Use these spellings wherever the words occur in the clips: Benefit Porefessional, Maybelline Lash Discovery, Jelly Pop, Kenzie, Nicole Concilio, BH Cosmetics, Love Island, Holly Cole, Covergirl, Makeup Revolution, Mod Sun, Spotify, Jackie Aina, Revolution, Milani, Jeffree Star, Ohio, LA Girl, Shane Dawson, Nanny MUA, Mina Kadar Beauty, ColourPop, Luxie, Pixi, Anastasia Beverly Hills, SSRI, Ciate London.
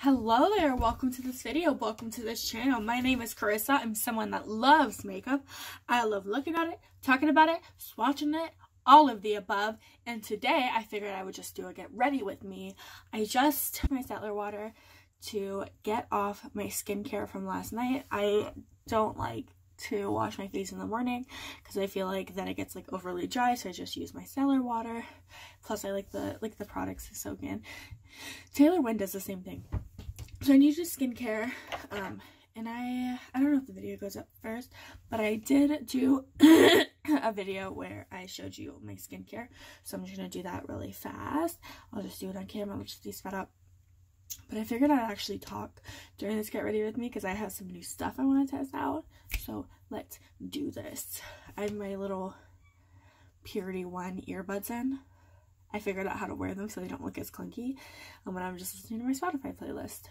Hello there, welcome to this video, welcome to this channel. My name is Carissa. I'm someone that loves makeup. I love looking at it, talking about it, swatching it, all of the above. And today I figured I would just do a get ready with me. I just took my Sattler water to get off my skincare from last night. I don't like to wash my face in the morning because I feel like then it gets like overly dry, so I just use my Sattler water. Plus I like the products to soak in. Taylor Wynn does the same thing. So I need to do skincare, and I don't know if the video goes up first, but I did do a video where I showed you my skincare, so I'm just gonna do that really fast. I'll just do it on camera, I'll just do sped up. But I figured I'd actually talk during this get ready with me because I have some new stuff I want to test out. So let's do this. I have my little Purity One earbuds in. I figured out how to wear them so they don't look as clunky. And when I'm just listening to my Spotify playlist,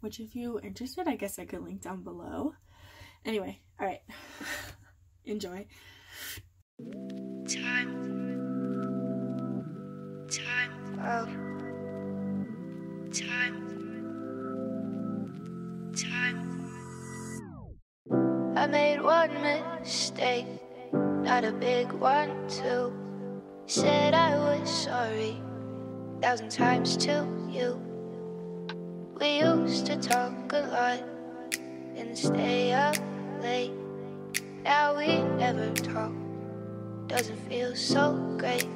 which if you're interested, I guess I could link down below. Anyway, all right, enjoy. I made one mistake, not a big one too. Said I was sorry, 1,000 times to you. We used to talk a lot and stay up late. Now we never talk, doesn't feel so great.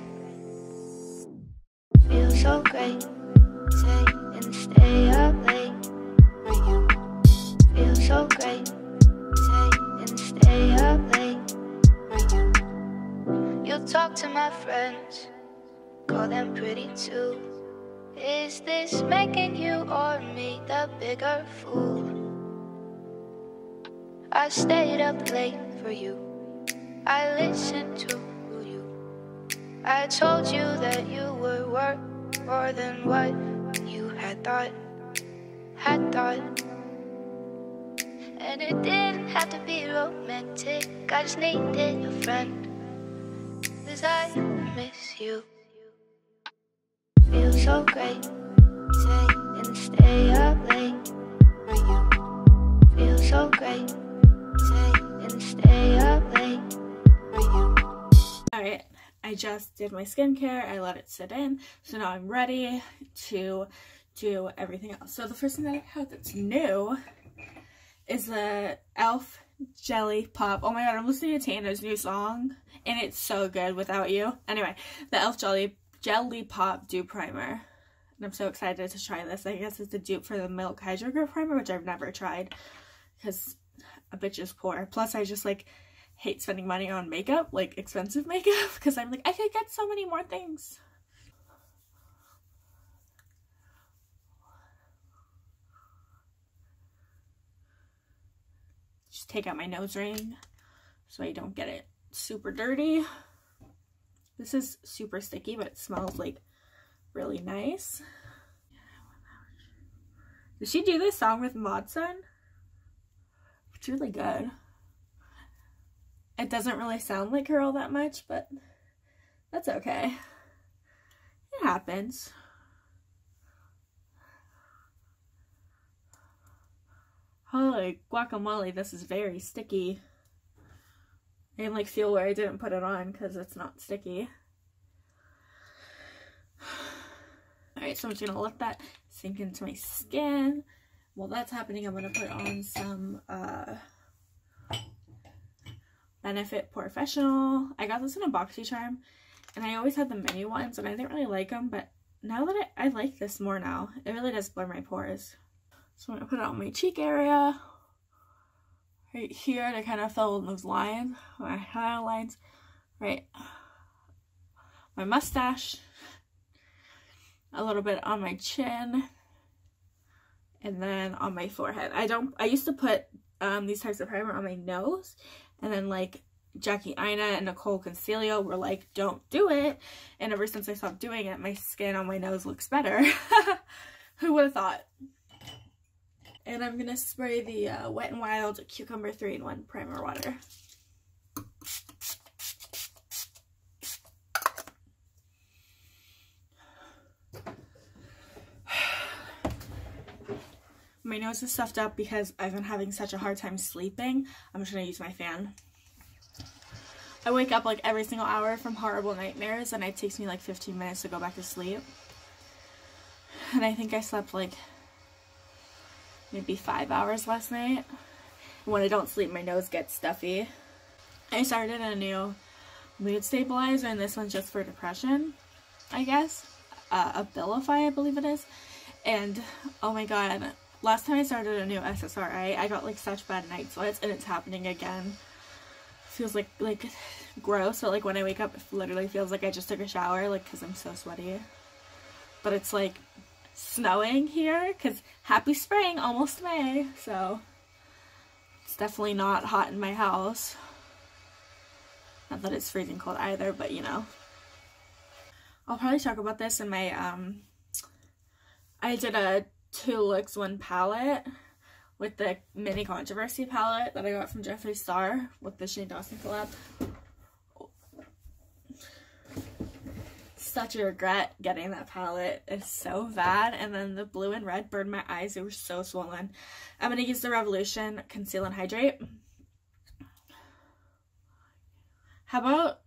Feels so great, say and stay up late. Feels so great, say and stay up late. You talk to my friends, call them pretty too. Is this making you or me the bigger fool? I stayed up late for you, I listened to you. I told you that you were worth more than what you had thought. And it didn't have to be romantic, I just needed a friend. Cause I miss you. Feel so great, say and stay up late. Feel so great, say and stay up late. Alright, I just did my skincare, I let it sit in, so now I'm ready to do everything else. So the first thing that I have that's new is the e.l.f. Jelly Pop. Oh my god, I'm listening to Tana's new song and it's so good, Without You. Anyway, the e.l.f. Jelly Pop Dew Primer, and I'm so excited to try this. I guess it's the dupe for the Milk Hydro Grip Primer, which I've never tried because a bitch is poor. Plus I just like hate spending money on makeup, like expensive makeup, because I'm like, I could get so many more things. Take out my nose ring so I don't get it super dirty. This is super sticky, but it smells like really nice. Did she do this song with Mod Sun? It's really good. It doesn't really sound like her all that much, but that's okay. It happens. Holy guacamole, this is very sticky. I can like feel where I didn't put it on because it's not sticky. Alright, so I'm just gonna let that sink into my skin. While that's happening, I'm gonna put on some Benefit Porefessional. I got this in a Boxy Charm, and I always had the mini ones and I didn't really like them, but now that I like this more now. It really does blur my pores. So I'm going to put it on my cheek area, right here, to kind of fill in those lines, my highlight lines, right, my mustache, a little bit on my chin, and then on my forehead. I used to put these types of primer on my nose, and then like Jackie Aina and Nicole Concilio were like, don't do it, and ever since I stopped doing it, my skin on my nose looks better. Who would have thought? And I'm going to spray the Wet n' Wild Cucumber 3-in-1 Primer Water. My nose is stuffed up because I've been having such a hard time sleeping. I'm just going to use my fan. I wake up like every single hour from horrible nightmares, and it takes me like 15 minutes to go back to sleep. And I think I slept like maybe 5 hours last night. And when I don't sleep, my nose gets stuffy. I started a new mood stabilizer, and this one's just for depression, I guess. Abilify, I believe it is. And oh my god, last time I started a new SSRI, I got like such bad night sweats, and it's happening again. Feels like gross, but like when I wake up, it literally feels like I just took a shower, like, because I'm so sweaty. But it's like snowing here, because happy spring, almost May, so it's definitely not hot in my house. Not that it's freezing cold either, but you know. I'll probably talk about this in my, I did a 2 looks 1 palette with the Mini Controversy palette that I got from Jeffree Star with the Shane Dawson collab. Such a regret getting that palette. It's so bad. And then the blue and red burned my eyes. They were so swollen. I'm going to use the Revolution Conceal and Hydrate. How about...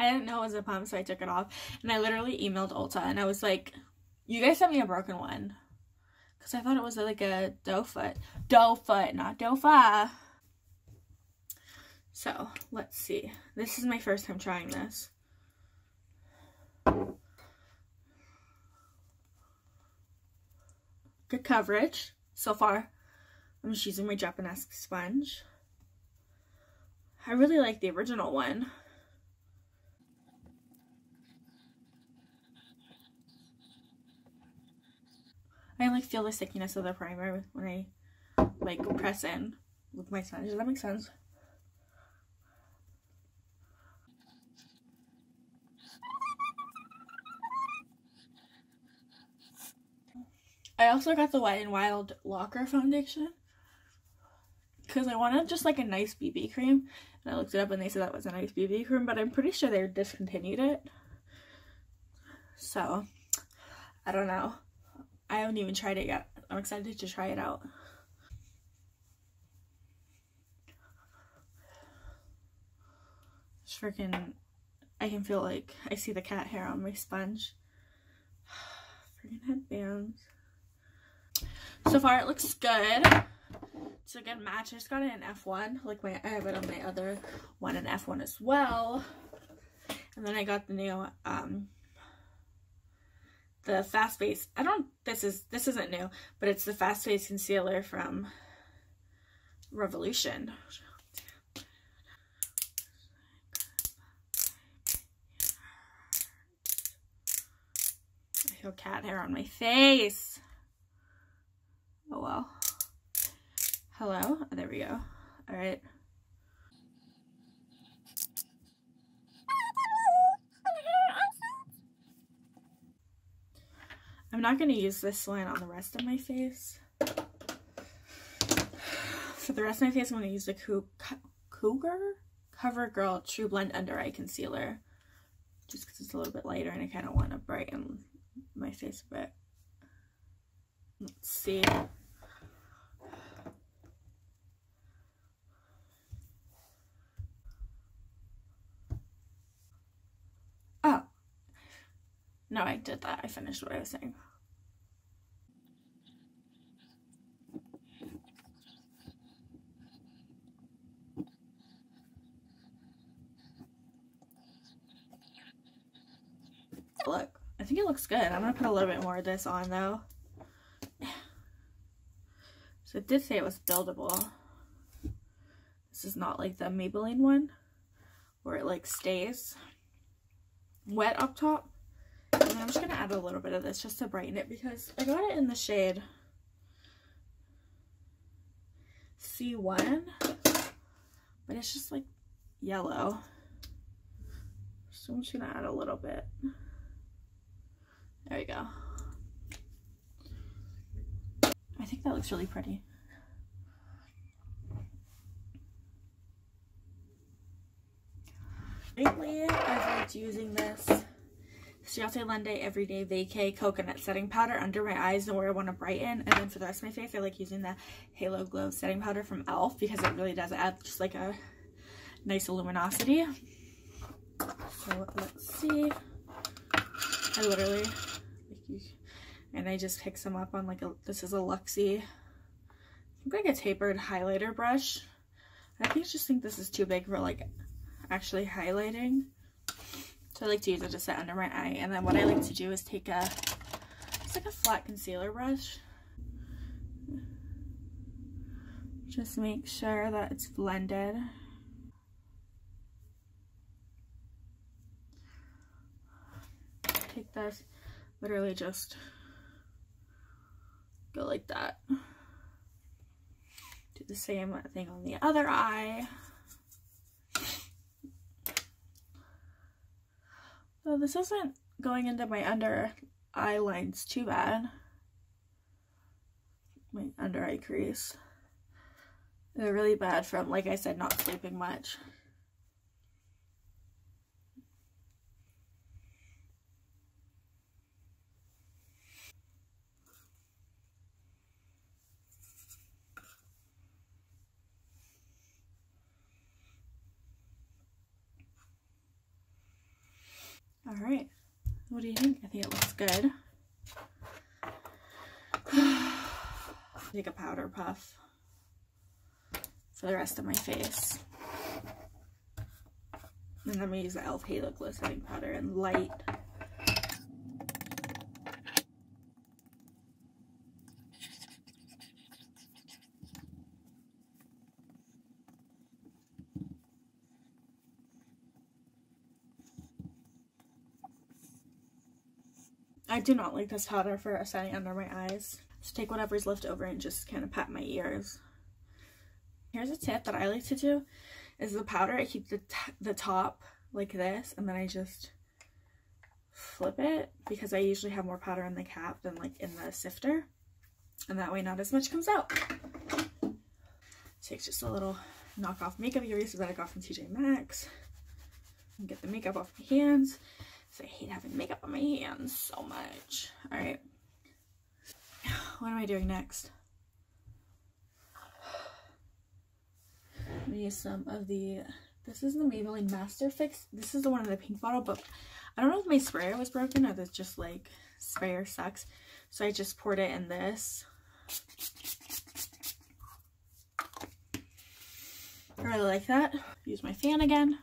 I didn't know it was a pump, so I took it off. And I literally emailed Ulta, and I was like, you guys sent me a broken one. Because I thought it was like a doe foot. Doe foot, not dofa. So, let's see. This is my first time trying this. Good coverage so far. I'm just using my Japanese sponge. I really like the original one. I like feel the stickiness of the primer when I like press in with my sponge. Does that make sense? I also got the Wet n' Wild Locker Foundation because I wanted just like a nice BB cream, and I looked it up and they said that was a nice BB cream, but I'm pretty sure they discontinued it. So, I don't know. I haven't even tried it yet. I'm excited to try it out. It's freaking... I can feel like... I see the cat hair on my sponge. Freaking headbands. So far it looks good. It's a good match. I just got it in F1. Like I have it on my other one in F1 as well. And then I got the new the fast base. This isn't new, but it's the fast base concealer from Revolution. I feel cat hair on my face. Oh well. Hello? Oh, there we go. Alright. I'm not going to use this line on the rest of my face. For the rest of my face, I'm going to use the Covergirl True Blend Under Eye Concealer. Just because it's a little bit lighter and I kind of want to brighten my face a bit. Let's see. Oh. No, I did that. I finished what I was saying. Look, I think it looks good. I'm going to put a little bit more of this on, though. So it did say it was buildable. This is not like the Maybelline one where it like stays wet up top. And then I'm just going to add a little bit of this just to brighten it because I got it in the shade C1, but it's just like yellow. So I'm just going to add a little bit. There we go. I think that looks really pretty. Lately, I've liked using this Ciate London Everyday Vacay Coconut Setting Powder under my eyes and where I want to brighten. And then for the rest of my face, I like using the Halo Glow Setting Powder from e.l.f. because it really does add just like a nice luminosity. So let's see. I literally, and I just pick some up on like a, this is a Luxie, I think like a tapered highlighter brush. I just think this is too big for like actually highlighting. So I like to use it to set under my eye. And then what I like to do is take a, it's like a flat concealer brush. Just make sure that it's blended. Take this, literally just go like that. Do the same thing on the other eye. So this isn't going into my under eye lines too bad. My under eye crease. They're really bad from, like I said, not sleeping much. Alright, what do you think? I think it looks good. Take a powder puff for the rest of my face. And then I'm going to use the e.l.f. Halo Glow Setting Powder in Light. I do not like this powder for setting under my eyes. Just take whatever's left over and just kind of pat my ears. Here's a tip that I like to do is the powder, I keep the top like this and then I just flip it because I usually have more powder in the cap than like in the sifter, and that way not as much comes out. Take just a little knockoff makeup eraser that I got from TJ Maxx and get the makeup off my hands. So I hate having makeup on my hands so much. Alright. What am I doing next? I'm gonna use some of the, this is the Maybelline Master Fix. This is the one in the pink bottle, but I don't know if my sprayer was broken or this just like sprayer sucks. So I just poured it in this. I really like that. Use my fan again.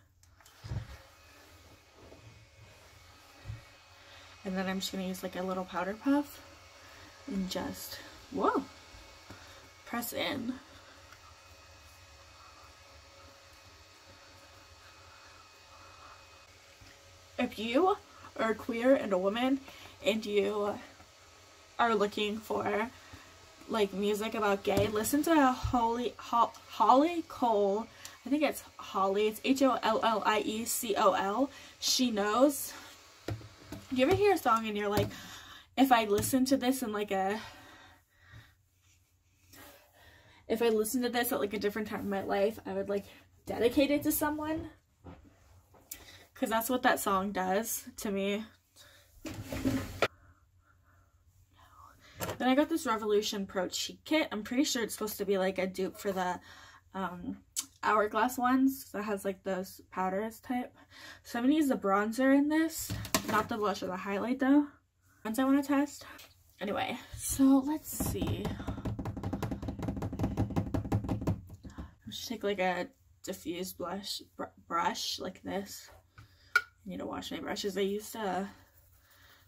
And then I'm just going to use like a little powder puff and just, whoa, press in. If you are queer and a woman and you are looking for like music about gay, listen to Holly Cole. I think it's Holly. It's H-O-L-L-I-E-C-O-L. She knows. You ever hear a song and you're like, if I listen to this at like a different time in my life, I would like dedicate it to someone, because that's what that song does to me. Then I got this Revolution Pro Cheek Kit. I'm pretty sure it's supposed to be like a dupe for the Hourglass ones that has like those powders type. So I'm gonna use the bronzer in this, not the blush or the highlight though. Ones I want to test. Anyway, so let's see. I'll just take like a diffused blush brush like this. I need to wash my brushes. I used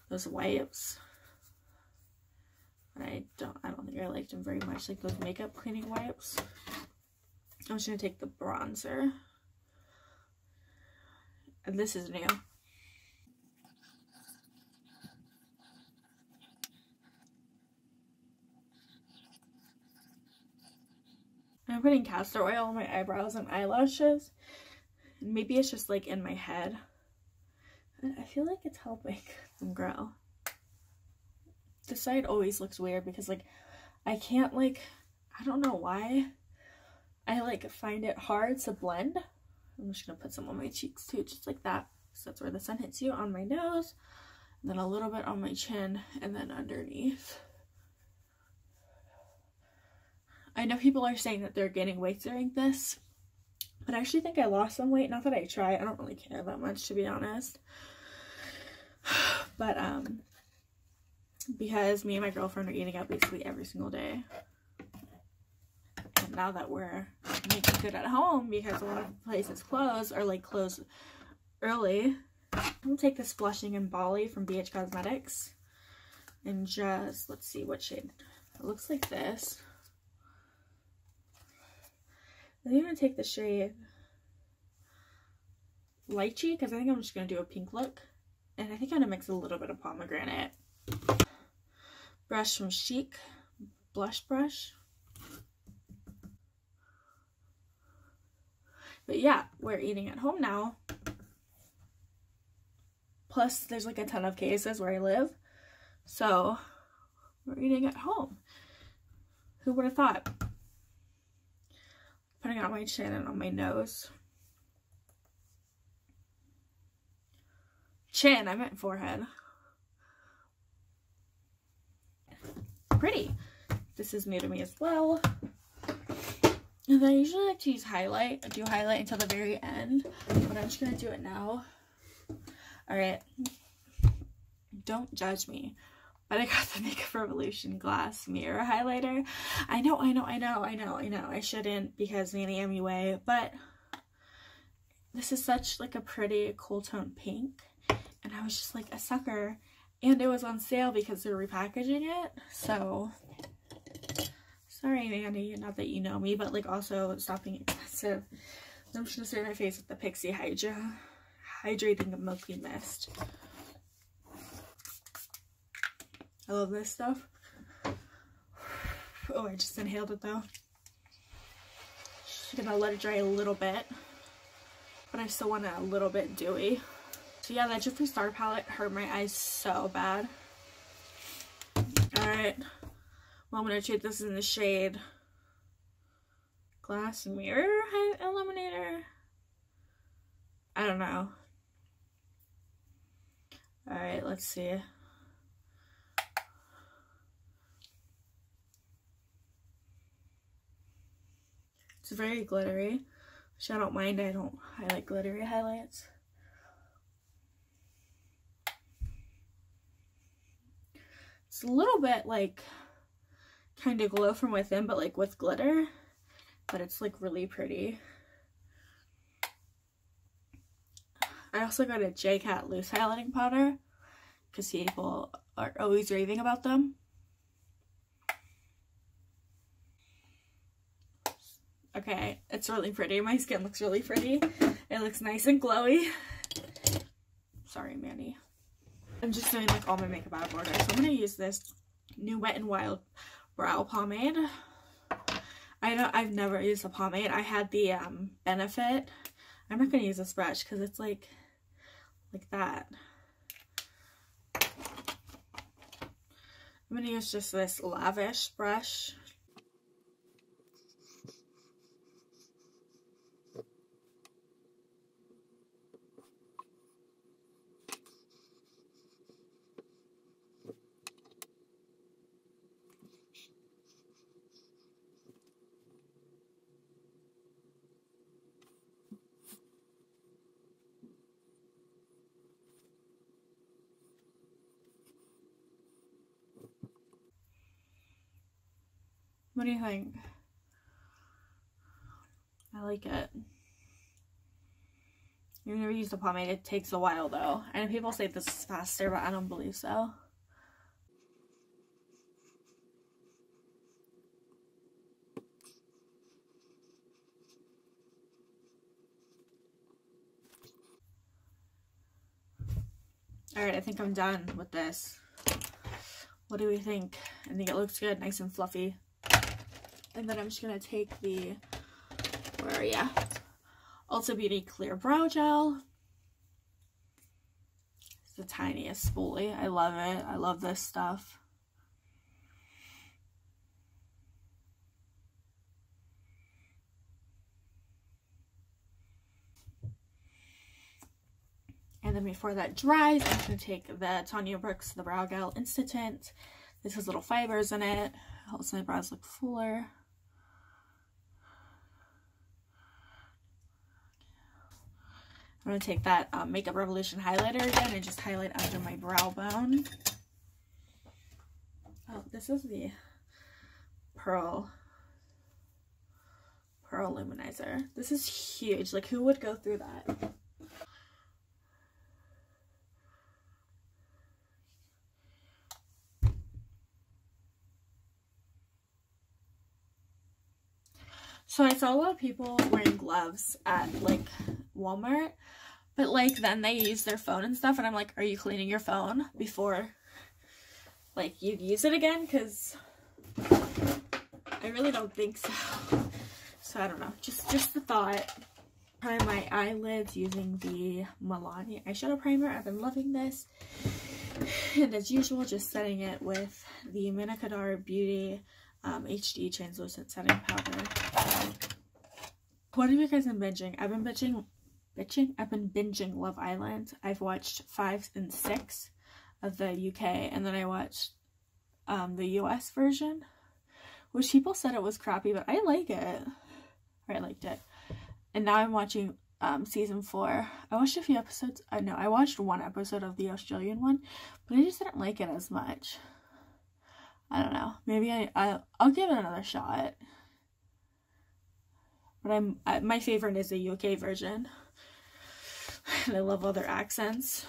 those wipes, but I don't think I liked them very much, like those makeup cleaning wipes. I'm just going to take the bronzer, and this is new. I'm putting castor oil on my eyebrows and eyelashes. Maybe it's just like in my head. I feel like it's helping them grow. This side always looks weird because like I can't like, I don't know why. I like find it hard to blend. I'm just gonna put some on my cheeks too, just like that. So that's where the sun hits you, on my nose. then a little bit on my chin, and then underneath. I know people are saying that they're gaining weight during this, but I actually think I lost some weight. Not that I try. I don't really care that much, to be honest. But, because me and my girlfriend are eating out basically every single day. And now that we're making food at home, because a lot of places close, or like close early, I'm gonna take this Blushing in Bali from BH Cosmetics. And just, let's see what shade. It looks like this. I think I'm gonna take the shade Lychee, because I think I'm just gonna do a pink look. And I think I'm gonna mix a little bit of pomegranate. Brush from Chic, blush brush. But yeah, we're eating at home now. Plus, there's like a ton of cases where I live. So, we're eating at home. Who would have thought? Putting on my chin and on my nose. Chin, I meant forehead. Pretty. This is new to me as well. And then I usually like to use highlight. I do highlight until the very end, but I'm just going to do it now. Alright. Don't judge me. But I got the Makeup Revolution Glass Mirror Highlighter. I know. I shouldn't, because Nanny MUA, but this is such like a pretty cool tone pink. And I was just like a sucker. And it was on sale because they're repackaging it. So, sorry Nanny, not that you know me, but like also stop being expensive. I'm just gonna spray my face with the Pixi Hydrating Milky Mist. I love this stuff. Oh, I just inhaled it though. Just gonna let it dry a little bit. But I still want it a little bit dewy. So yeah, that Jeffree Star palette hurt my eyes so bad. Alright. Well, I'm gonna treat this in the shade Glass Mirror Illuminator. I don't know. Alright, let's see. It's very glittery, which I don't mind. I don't highlight glittery highlights. It's a little bit like kind of glow from within, but like with glitter, but it's like really pretty. I also got a JCAT loose highlighting powder because people are always raving about them. Okay, it's really pretty. My skin looks really pretty. It looks nice and glowy. Sorry, Manny. I'm just doing like all my makeup out of order. So I'm gonna use this new Wet n' Wild brow pomade. I've never used the pomade. I had the Benefit. I'm not gonna use this brush because it's like that. I'm gonna use just this Lavish brush. What do you think? I like it. You've never used a pomade. It takes a while though. I know people say this is faster, but I don't believe so. Alright, I think I'm done with this. What do we think? I think it looks good, nice and fluffy. And then I'm just going to take the, Ulta Beauty Clear Brow Gel. It's the tiniest spoolie. I love it. I love this stuff. And then before that dries, I'm going to take the Tanya Brooks The Brow Gel Instant Tint. This has little fibers in it. Helps my brows look fuller. I'm going to take that Makeup Revolution highlighter again and just highlight under my brow bone. Oh, this is the Pearl Luminizer. This is huge. Like, who would go through that? So I saw a lot of people wearing gloves at, like, Walmart, but, like, then they use their phone and stuff, and I'm like, are you cleaning your phone before, like, you use it again? Because I really don't think so. So I don't know. Just the thought. Prime my eyelids using the Milani eyeshadow primer. I've been loving this. And as usual, just setting it with the Mina Kadar Beauty HD translucent setting powder. What have you guys been binging? I've been binging. I've been binging Love Island. I've watched 5 and 6 of the UK, and then I watched the US version, which people said it was crappy, but I like it. Or I liked it. And now I'm watching season 4. I watched a few episodes. No, I watched one episode of the Australian one, but I just didn't like it as much. I don't know. Maybe I'll give it another shot. But my favorite is the UK version. And I love all their accents.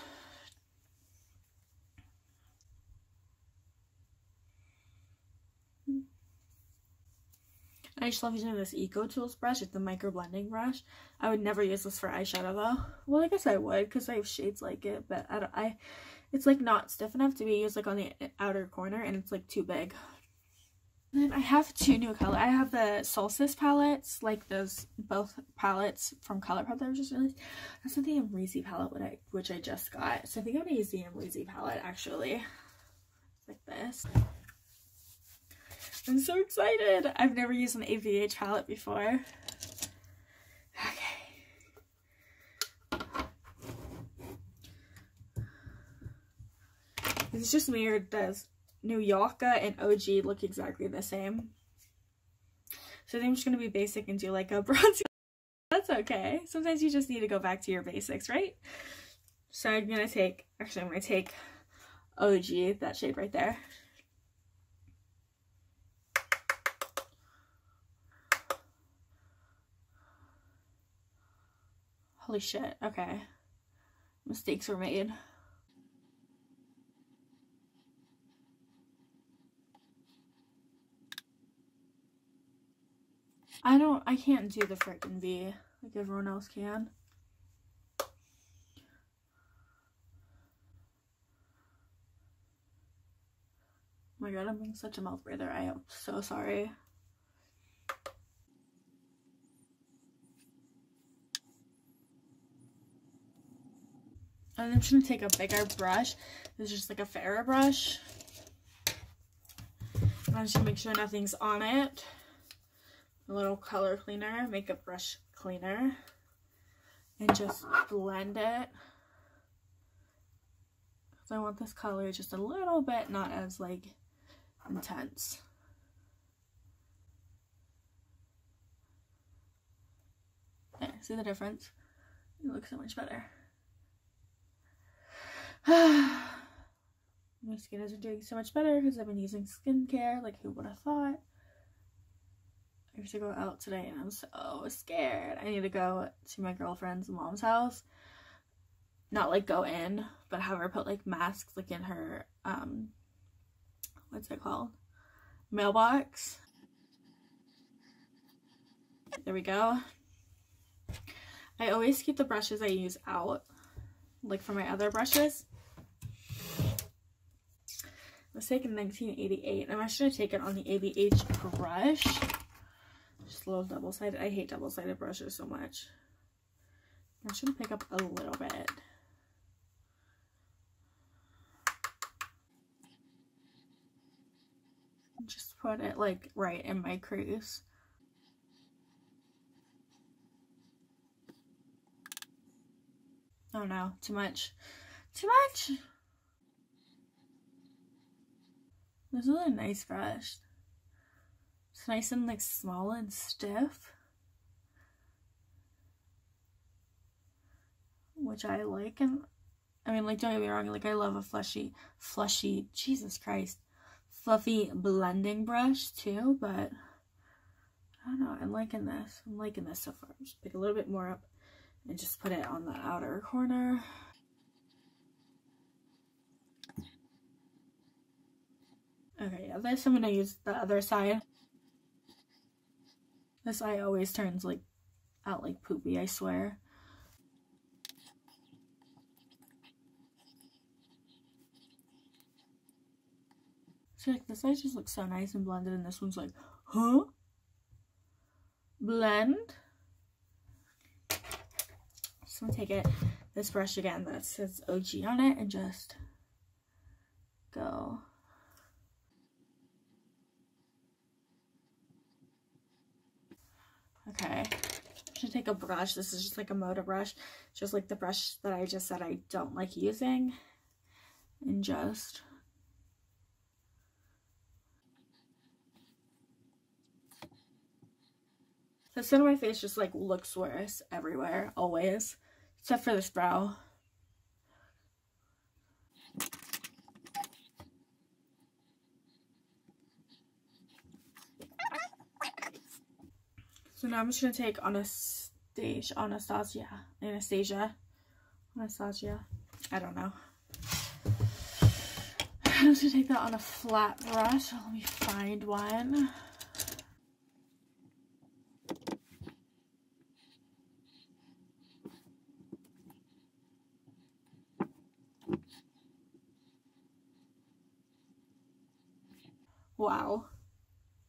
I just love using this Eco Tools brush. It's the micro blending brush. I would never use this for eyeshadow though. Well, I guess I would because I have shades like it, but it's like not stiff enough to be used like on the outer corner, and it's like too big. And then I have 2 new colors. I have the Solstice palettes, like those both palettes from ColourPop that I just released. That's not the Amrezy palette, which I just got. So I think I'm gonna use the Amrezy palette actually, like this. I'm so excited! I've never used an ABH palette before. Okay. It's just weird that New Yorker and OG look exactly the same. So I think I'm just going to be basic and do like a bronze. That's okay. Sometimes you just need to go back to your basics, right? So I'm going to take OG, that shade right there. Holy shit, okay. Mistakes were made. I can't do the frickin' V like everyone else can. Oh my god, I'm being such a mouth breather. I am so sorry. And I'm just going to take a bigger brush. This is just like a Farrah brush. And I'm just going to make sure nothing's on it. A little color cleaner, makeup brush cleaner. And just blend it. So I want this color just a little bit, not as like intense. There, see the difference? It looks so much better. My skin is doing so much better because I've been using skincare. Like, who would have thought? I have to go out today and I'm so scared. I need to go to my girlfriend's mom's house. Not like go in, but have her put like masks like in her what's it called? Mailbox. There we go. I always keep the brushes I use out, like for my other brushes. Let's take 1988. I'm actually going to take it on the ABH brush. Just a little double-sided. I hate double-sided brushes so much. I'm just going to pick up a little bit. Just put it like right in my crease. Oh no, too much. Too much! This is a nice brush. It's nice and like small and stiff, which I like. And I mean, like, don't get me wrong, like I love a flushy, Jesus Christ, fluffy blending brush too, but I don't know, I'm liking this. I'm liking this so far. Just pick a little bit more up and just put it on the outer corner. Okay, yeah, this I'm gonna use the other side. This eye always turns like out like poopy, I swear. So like this eye just looks so nice and blended, and this one's like, huh? Blend. So I'm gonna take it, this brush again that says OG on it, and just go. Okay, I'm gonna take a brush. This is just like a Moda brush, just like the brush that I just said I don't like using, and just the skin on my face just like looks worse everywhere, always, except for this brow. So now I'm just going to take Anastasia. I don't know. I'm just going to take that on a flat brush. Let me find one. Wow.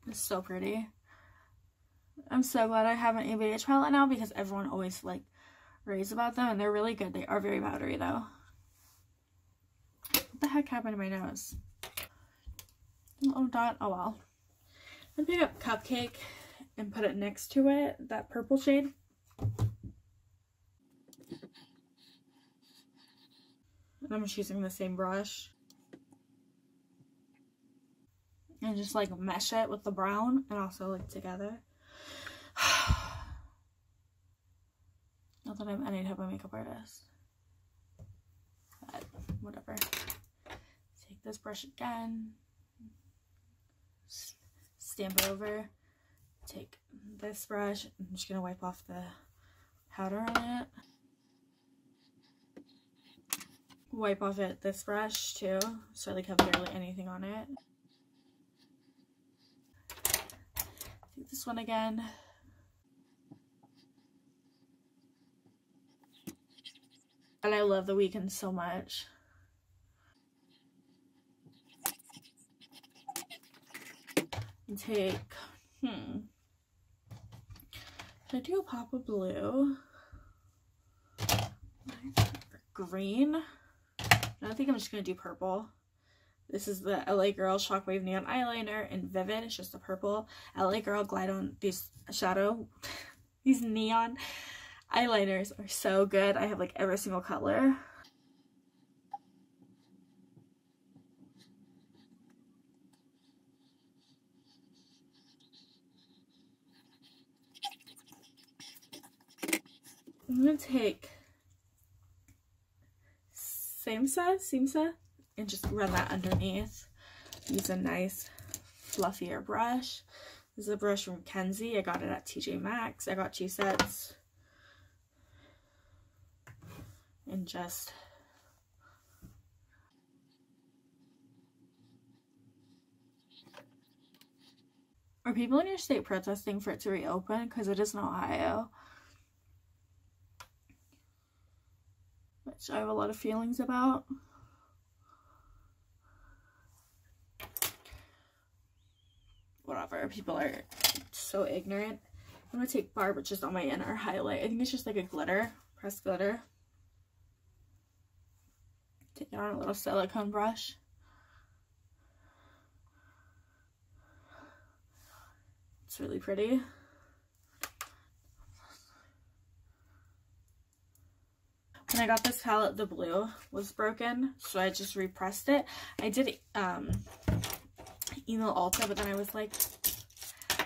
It's so pretty. I'm so glad I have an ABH palette now, because everyone always like raves about them, and they're really good. They are very powdery though. What the heck happened to my nose? Little dot. Oh well. I'm gonna pick up Cupcake and put it next to it, that purple shade. And I'm just using the same brush. And just like mesh it with the brown and also like together. Not that I'm any type of makeup artist, but whatever. Take this brush again, stamp it over, take this brush, I'm just going to wipe off the powder on it. Wipe off it this brush too, so I like have barely anything on it. Take this one again. And I love the weekend so much. And take, should I do a pop of blue? Green? I think I'm just going to do purple. This is the LA Girl Shockwave Neon Eyeliner in Vivid. It's just a purple LA Girl Glide On. These shadow, these neon eyeliners are so good. I have like every single color. I'm gonna take Simsa and just run that underneath. Use a nice fluffier brush. This is a brush from Kenzie. I got it at TJ Maxx. I got 2 sets. And just are people in your state protesting for it to reopen? Because it is in Ohio, which I have a lot of feelings about. Whatever, people are so ignorant. I'm gonna take Barb, which is on my inner highlight. I think it's just like a glitter, pressed glitter. Take on a little silicone brush. It's really pretty. When When I got this palette, the blue was broken, so I just repressed it. I did email Ulta, but then I was like,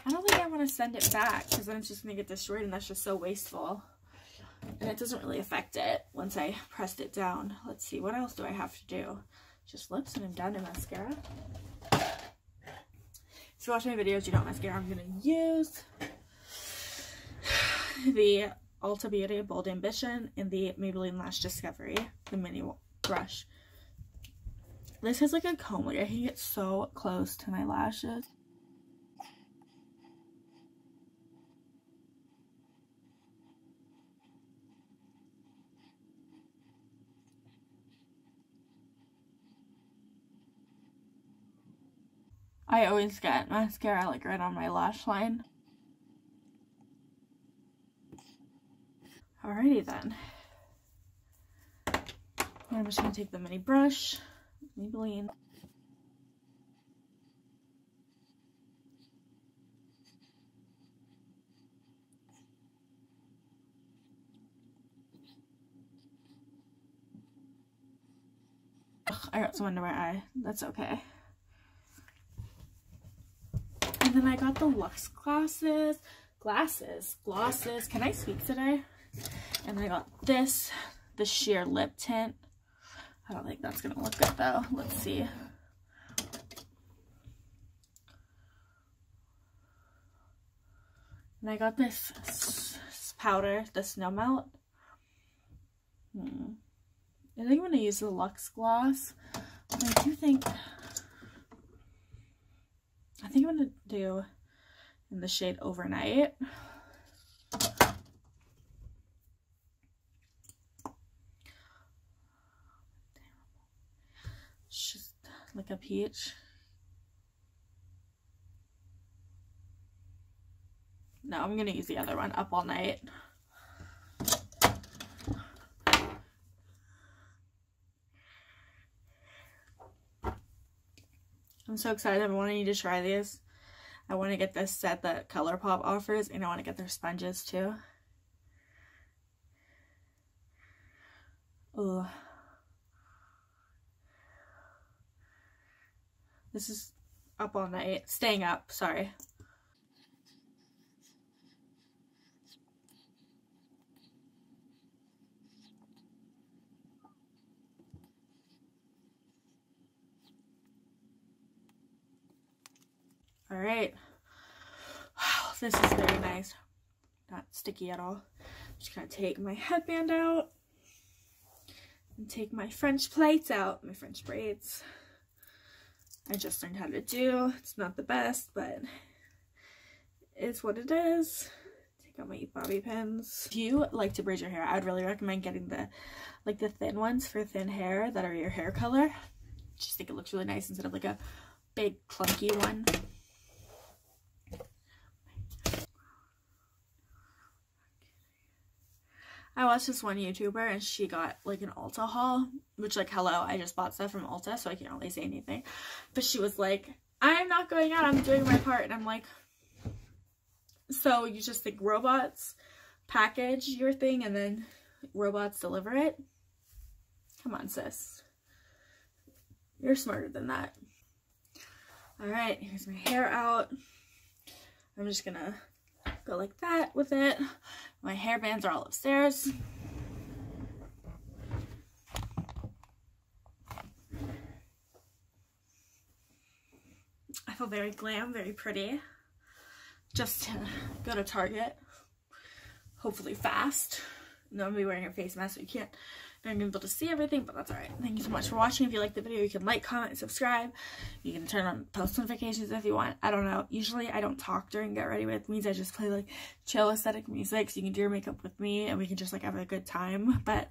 I don't think I want to send it back because then it's just going to get destroyed, and that's just so wasteful. And it doesn't really affect it once I pressed it down. Let's see, what else do I have to do? Just lips, and I'm done. And mascara. If you watch my videos, you know what mascara I'm going to use. The Ulta Beauty Bold Ambition and the Maybelline Lash Discovery, the mini brush. This has like a comb. Like I can get so close to my lashes. I always get mascara like right on my lash line. Alrighty then. I'm just gonna take the mini brush, Maybelline. Ugh, I got some under my eye. That's okay. And then I got the Luxe glosses. Can I speak today? And I got this, the sheer lip tint. I don't think that's gonna look good though. Let's see. And I got this powder, the Snow Melt. I think I'm gonna use the Luxe gloss. But I do think I'm gonna do in the shade Overnight. Like a peach. No, I'm gonna use the other one, Up All Night. I'm so excited. I want you to try these. I want to get this set that ColourPop offers, and I want to get their sponges too. Ooh. This is Up All Night. Staying Up, sorry. Alright. Wow, this is very nice. Not sticky at all. I'm just gonna take my headband out and take my French plaits out, my French braids. I just learned how to do. It's not the best, but it's what it is. Take out my bobby pins. If you like to braid your hair, I'd really recommend getting the like the thin ones for thin hair that are your hair color. Just think it looks really nice instead of like a big clunky one. I watched this one YouTuber and she got like an Ulta haul, which like, hello, I just bought stuff from Ulta, so I can't really say anything. But she was like, I'm not going out, I'm doing my part. And I'm like, so you just think robots package your thing and then robots deliver it? Come on, sis. You're smarter than that. All right, here's my hair out. I'm just gonna go like that with it. My hairbands are all upstairs. I feel very glam, very pretty. Just to go to Target, hopefully fast. No, I'm gonna be wearing a face mask, so you can't, you're not gonna be able to see everything, but that's all right. Thank you so much for watching. If you liked the video, you can like, comment, and subscribe. You can turn on post notifications if you want. I don't know. Usually I don't talk during Get Ready With. It means I just play like chill aesthetic music, so you can do your makeup with me and we can just like have a good time. But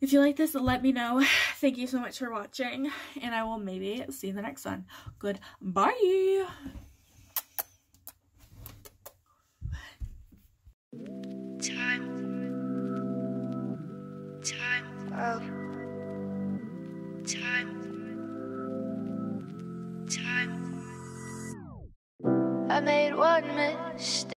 if you like this, let me know. Thank you so much for watching, and I will maybe see you in the next one. Goodbye. I made one mistake.